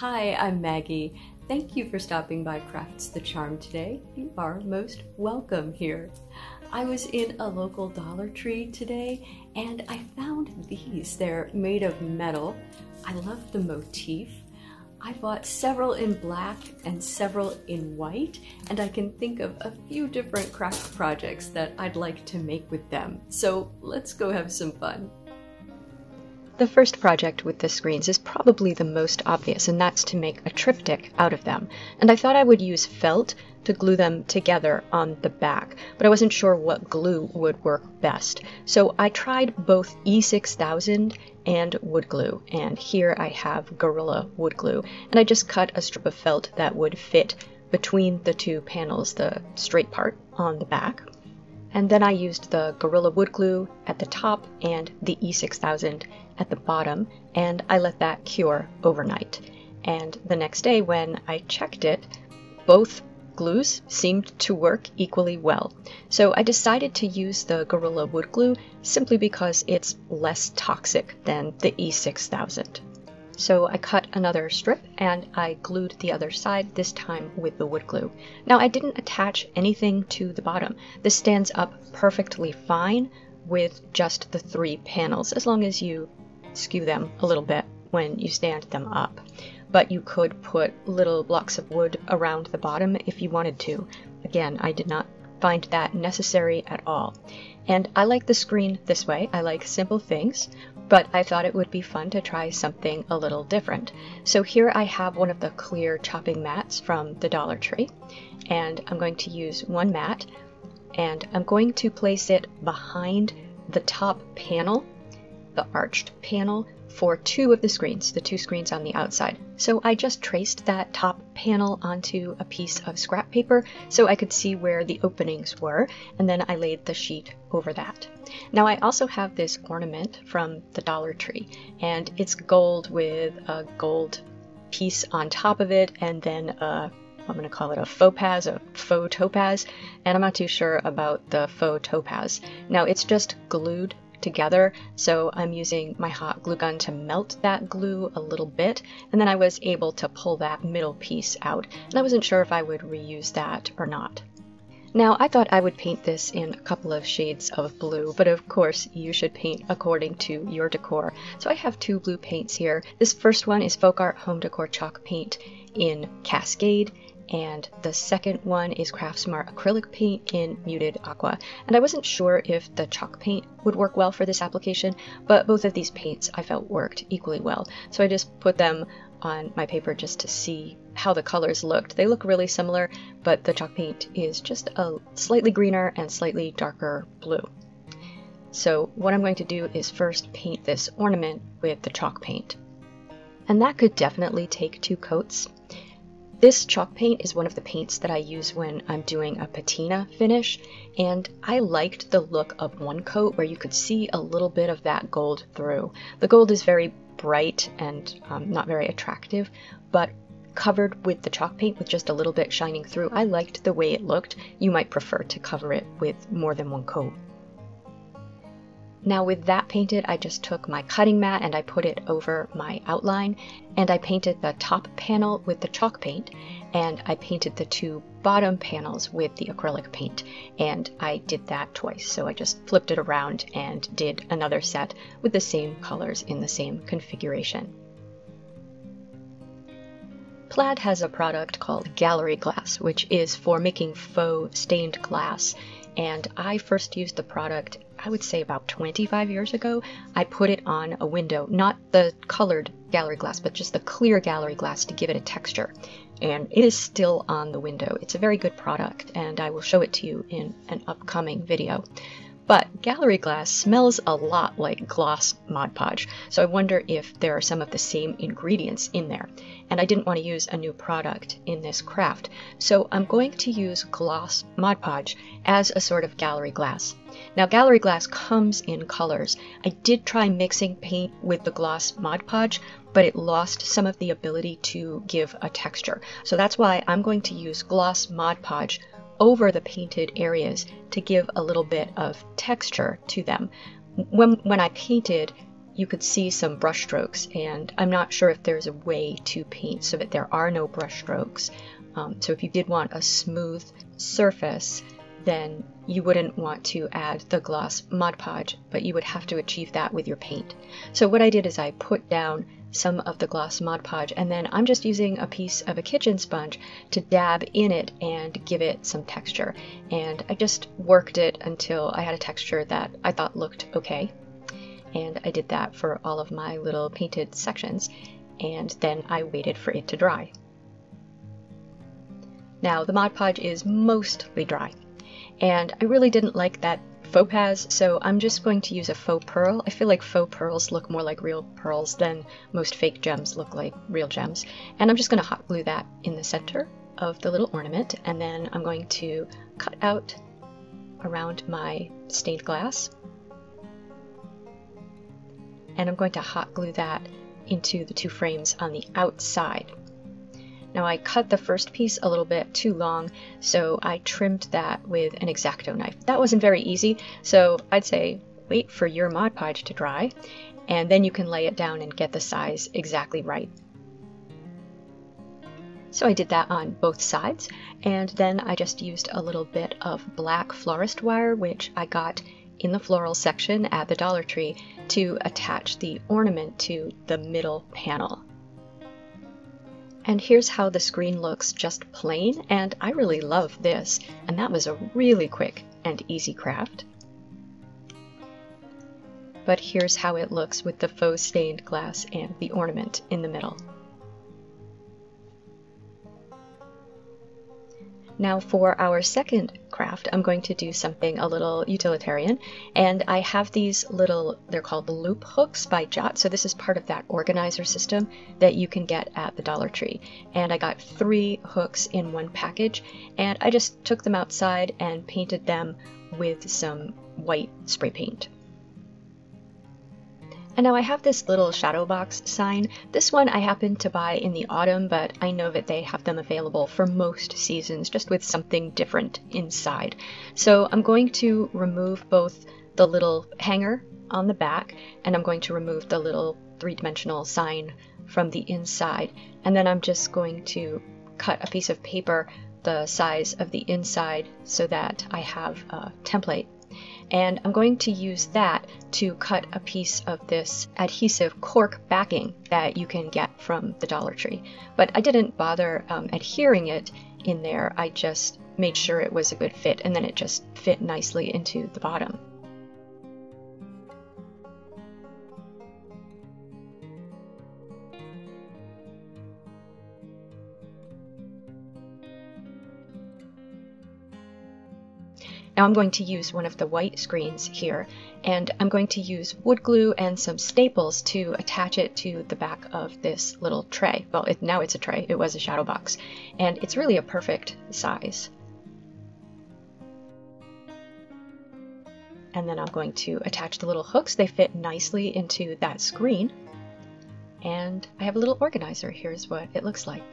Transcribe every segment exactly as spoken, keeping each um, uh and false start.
Hi, I'm Maggie. Thank you for stopping by Crafts the Charm today. You are most welcome here. I was in a local Dollar Tree today and I found these. They're made of metal. I love the motif. I bought several in black and several in white, and I can think of a few different craft projects that I'd like to make with them. So let's go have some fun. The first project with the screens is probably the most obvious, and that's to make a triptych out of them. And I thought I would use felt to glue them together on the back, but I wasn't sure what glue would work best. So I tried both E six thousand and wood glue, and here I have Gorilla wood glue. And I just cut a strip of felt that would fit between the two panels, the straight part on the back. And then I used the Gorilla wood glue at the top and the E six thousand at the bottom, and I let that cure overnight. And the next day when I checked it, both glues seemed to work equally well. So I decided to use the Gorilla wood glue simply because it's less toxic than the E six thousand. So I cut another strip and I glued the other side, this time with the wood glue. Now I didn't attach anything to the bottom. This stands up perfectly fine with just the three panels, as long as you skew them a little bit when you stand them up. But you could put little blocks of wood around the bottom if you wanted to. Again, I did not find that necessary at all. And I like the screen this way. I like simple things, but I thought it would be fun to try something a little different. So here I have one of the clear chopping mats from the Dollar Tree, and I'm going to use one mat, and I'm going to place it behind the top panel, the arched panel, for two of the screens, the two screens on the outside. So I just traced that top panel onto a piece of scrap paper so I could see where the openings were, and then I laid the sheet over that. Now I also have this ornament from the Dollar Tree, and it's gold with a gold piece on top of it, and then a, I'm going to call it a topaz, a faux topaz, and I'm not too sure about the faux topaz. Now it's just glued together, so I'm using my hot glue gun to melt that glue a little bit, and then I was able to pull that middle piece out, and I wasn't sure if I would reuse that or not. Now I thought I would paint this in a couple of shades of blue, but of course you should paint according to your decor. So I have two blue paints here. This first one is Folk Art Home Decor Chalk Paint in Cascade, and the second one is Craft Smart acrylic paint in muted aqua. And I wasn't sure if the chalk paint would work well for this application, but both of these paints I felt worked equally well. So I just put them on my paper just to see how the colors looked. They look really similar, but the chalk paint is just a slightly greener and slightly darker blue. So what I'm going to do is first paint this ornament with the chalk paint. And that could definitely take two coats. This chalk paint is one of the paints that I use when I'm doing a patina finish, and I liked the look of one coat where you could see a little bit of that gold through. The gold is very bright and um, not very attractive, but covered with the chalk paint with just a little bit shining through, I liked the way it looked. You might prefer to cover it with more than one coat. Now with that painted, I just took my cutting mat and I put it over my outline, and I painted the top panel with the chalk paint, and I painted the two bottom panels with the acrylic paint, and I did that twice. So I just flipped it around and did another set with the same colors in the same configuration. Plaid has a product called Gallery Glass, which is for making faux stained glass, and I first used the product, I would say about twenty-five years ago. I put it on a window, not the colored Gallery Glass, but just the clear Gallery Glass to give it a texture. And it is still on the window. It's a very good product, and I will show it to you in an upcoming video. But Gallery Glass smells a lot like gloss Mod Podge, so I wonder if there are some of the same ingredients in there. And I didn't want to use a new product in this craft, so I'm going to use gloss Mod Podge as a sort of Gallery Glass. Now Gallery Glass comes in colors. I did try mixing paint with the gloss Mod Podge, but it lost some of the ability to give a texture. So that's why I'm going to use gloss Mod Podge over the painted areas to give a little bit of texture to them. When, when I painted you could see some brush strokes, and I'm not sure if there's a way to paint so that there are no brush strokes. Um, so if you did want a smooth surface, then you wouldn't want to add the gloss Mod Podge, but you would have to achieve that with your paint. So what I did is I put down some of the gloss Mod Podge, and then I'm just using a piece of a kitchen sponge to dab in it and give it some texture. And I just worked it until I had a texture that I thought looked okay. And I did that for all of my little painted sections, and then I waited for it to dry. Now the Mod Podge is mostly dry, and I really didn't like that faux pas, so I'm just going to use a faux pearl. I feel like faux pearls look more like real pearls than most fake gems look like real gems. And I'm just going to hot glue that in the center of the little ornament, and then I'm going to cut out around my stained glass. And I'm going to hot glue that into the two frames on the outside. Now I cut the first piece a little bit too long, so I trimmed that with an X-Acto knife. That wasn't very easy, so I'd say wait for your Mod Podge to dry, and then you can lay it down and get the size exactly right. So I did that on both sides, and then I just used a little bit of black florist wire, which I got in the floral section at the Dollar Tree, to attach the ornament to the middle panel. And here's how the screen looks just plain, and I really love this, and that was a really quick and easy craft. But here's how it looks with the faux stained glass and the ornament in the middle. Now for our second craft, I'm going to do something a little utilitarian, and I have these little, they're called loop hooks by Jot, so this is part of that organizer system that you can get at the Dollar Tree. And I got three hooks in one package, and I just took them outside and painted them with some white spray paint. And now I have this little shadow box sign. This one I happened to buy in the autumn, but I know that they have them available for most seasons, just with something different inside. So I'm going to remove both the little hanger on the back, and I'm going to remove the little three-dimensional sign from the inside. And then I'm just going to cut a piece of paper the size of the inside so that I have a template. And I'm going to use that to cut a piece of this adhesive cork backing that you can get from the Dollar Tree. But I didn't bother um, adhering it in there, I just made sure it was a good fit, and then it just fit nicely into the bottom. Now I'm going to use one of the white screens here, and I'm going to use wood glue and some staples to attach it to the back of this little tray. Well, it, now it's a tray, it was a shadow box, and it's really a perfect size. And then I'm going to attach the little hooks, they fit nicely into that screen, and I have a little organizer. Here's what it looks like.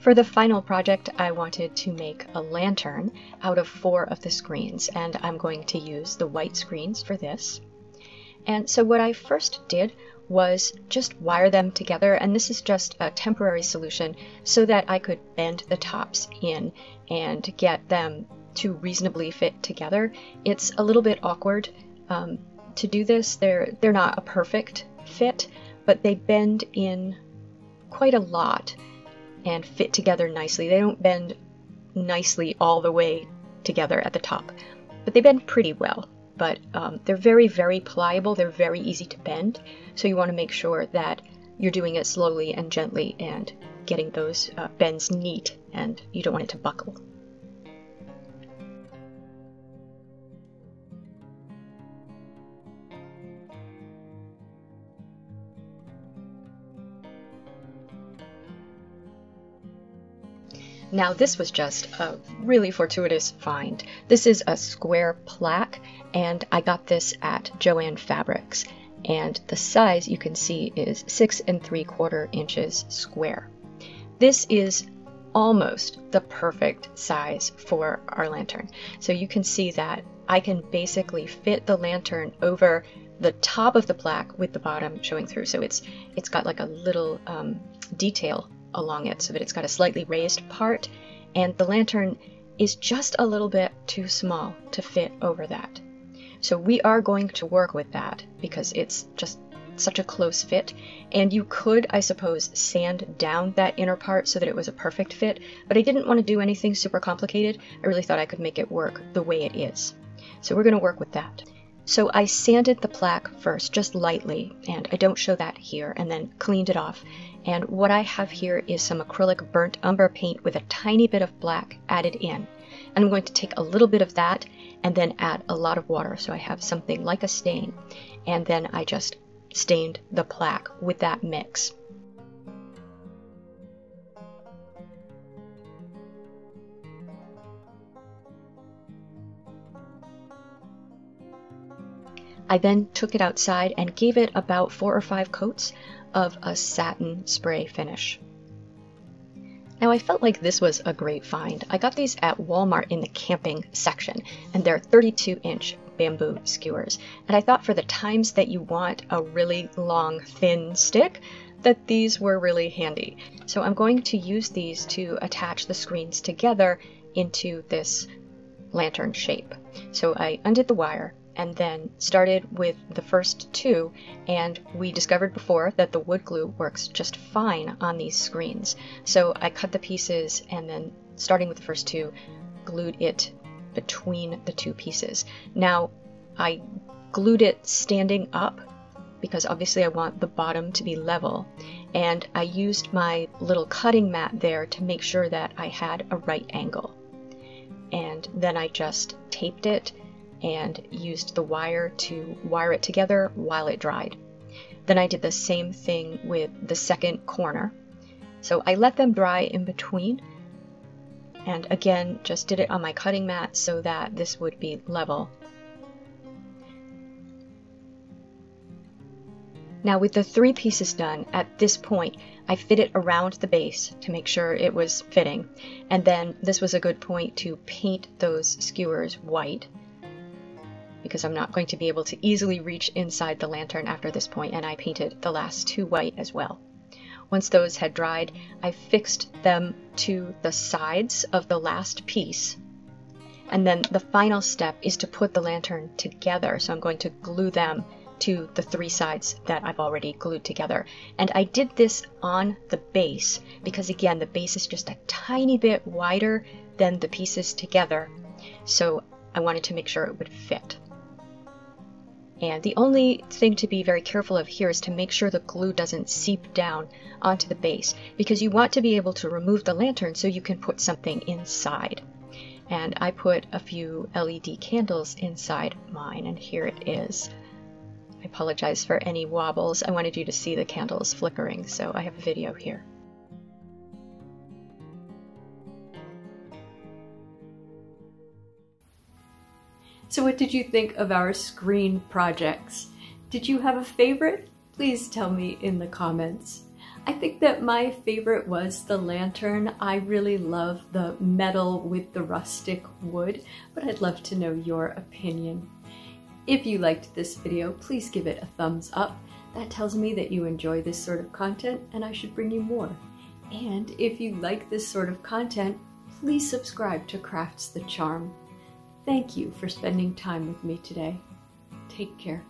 For the final project, I wanted to make a lantern out of four of the screens, and I'm going to use the white screens for this. And so what I first did was just wire them together, and this is just a temporary solution so that I could bend the tops in and get them to reasonably fit together. It's a little bit awkward um, to do this. They're, they're not a perfect fit, but they bend in quite a lot and fit together nicely. They don't bend nicely all the way together at the top, but they bend pretty well. But um, they're very, very pliable. They're very easy to bend. So you want to make sure that you're doing it slowly and gently and getting those uh, bends neat, and you don't want it to buckle. Now this was just a really fortuitous find. This is a square plaque, and I got this at Joann Fabrics, and the size you can see is six and three quarter inches square. This is almost the perfect size for our lantern. So you can see that I can basically fit the lantern over the top of the plaque with the bottom showing through. So it's it's got like a little um, detail along it so that it's got a slightly raised part, and the lantern is just a little bit too small to fit over that. So we are going to work with that because it's just such a close fit, and you could, I suppose, sand down that inner part so that it was a perfect fit, but I didn't want to do anything super complicated. I really thought I could make it work the way it is. So we're going to work with that. So I sanded the plaque first, just lightly, and I don't show that here, and then cleaned it off. And what I have here is some acrylic burnt umber paint with a tiny bit of black added in. And I'm going to take a little bit of that and then add a lot of water, so I have something like a stain. And then I just stained the plaque with that mix. I then took it outside and gave it about four or five coats of a satin spray finish. Now I felt like this was a great find. I got these at Walmart in the camping section, and they're thirty-two inch bamboo skewers. And I thought for the times that you want a really long, thin stick, that these were really handy. So I'm going to use these to attach the screens together into this lantern shape. So I undid the wire, and then started with the first two, and we discovered before that the wood glue works just fine on these screens. So I cut the pieces, and then starting with the first two, glued it between the two pieces. Now I glued it standing up because obviously I want the bottom to be level, and I used my little cutting mat there to make sure that I had a right angle. And then I just taped it and used the wire to wire it together while it dried. Then I did the same thing with the second corner. So I let them dry in between, and again just did it on my cutting mat so that this would be level. Now with the three pieces done, at this point I fit it around the base to make sure it was fitting, and then this was a good point to paint those skewers white, because I'm not going to be able to easily reach inside the lantern after this point, and I painted the last two white as well. Once those had dried, I fixed them to the sides of the last piece, and then the final step is to put the lantern together, so I'm going to glue them to the three sides that I've already glued together. And I did this on the base because, again, the base is just a tiny bit wider than the pieces together, so I wanted to make sure it would fit. And the only thing to be very careful of here is to make sure the glue doesn't seep down onto the base, because you want to be able to remove the lantern so you can put something inside. And I put a few L E D candles inside mine, and here it is. I apologize for any wobbles. I wanted you to see the candles flickering, so I have a video here. So what did you think of our screen projects? Did you have a favorite? Please tell me in the comments. I think that my favorite was the lantern. I really love the metal with the rustic wood, but I'd love to know your opinion. If you liked this video, please give it a thumbs up. That tells me that you enjoy this sort of content and I should bring you more. And if you like this sort of content, please subscribe to Crafts the Charm. Thank you for spending time with me today. Take care.